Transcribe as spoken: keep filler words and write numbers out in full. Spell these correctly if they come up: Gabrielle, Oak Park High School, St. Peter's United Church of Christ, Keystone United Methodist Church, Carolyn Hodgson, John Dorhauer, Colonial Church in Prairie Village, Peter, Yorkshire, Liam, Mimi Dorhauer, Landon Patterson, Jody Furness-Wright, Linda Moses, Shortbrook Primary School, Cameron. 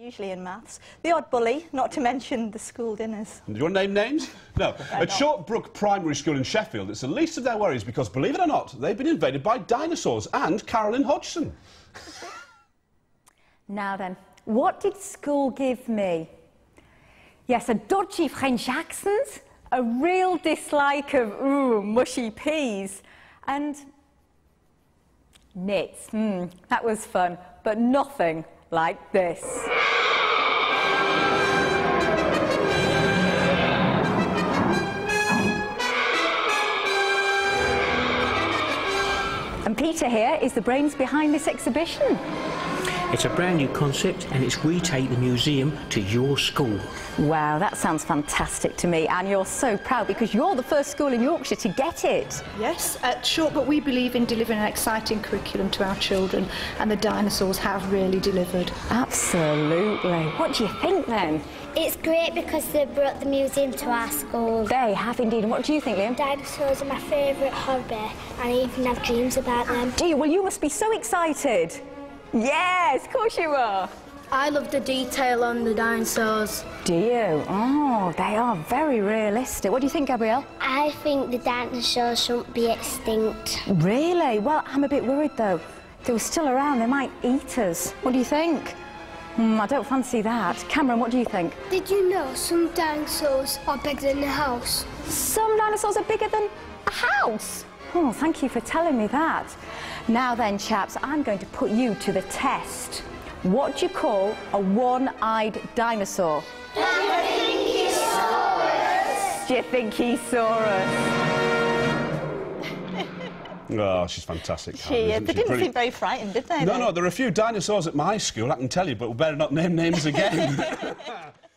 Usually in maths. The odd bully, not to mention the school dinners. Do you want to name names? No. At Shortbrook Primary School in Sheffield, it's the least of their worries because, believe it or not, they've been invaded by dinosaurs and Carolyn Hodgson. Now then, what did school give me? Yes, a dodgy French accent, a real dislike of, ooh, mushy peas, and knits. Mm, that was fun, but nothing like this. And Peter here is the brains behind this exhibition. It's a brand new concept and it's we take the museum to your school. Wow, that sounds fantastic to me, and you're so proud because you're the first school in Yorkshire to get it. Yes, at Shortbrook we believe in delivering an exciting curriculum to our children, and the dinosaurs have really delivered. Absolutely. What do you think then? It's great because they brought the museum to our school. They have indeed. And what do you think, Liam? Dinosaurs are my favourite hobby. I even have dreams about them. Do you? Well, you must be so excited. Yes, of course you are. I love the detail on the dinosaurs. Do you? Oh, they are very realistic. What do you think, Gabrielle? I think the dinosaurs shouldn't be extinct. Really? Well, I'm a bit worried, though. If they were still around, they might eat us. What do you think? Mm, I don't fancy that. Cameron, what do you think? Did you know some dinosaurs are bigger than a house? Some dinosaurs are bigger than a house? Oh, thank you for telling me that. Now then, chaps, I'm going to put you to the test. What do you call a one-eyed dinosaur? Dipinkosaurus. Do you think he saw us? Oh, she's fantastic. She, Karen, isn't they she? Didn't Pretty... seem very frightened, did they? No, no, there are a few dinosaurs at my school, I can tell you, but we better not name names again.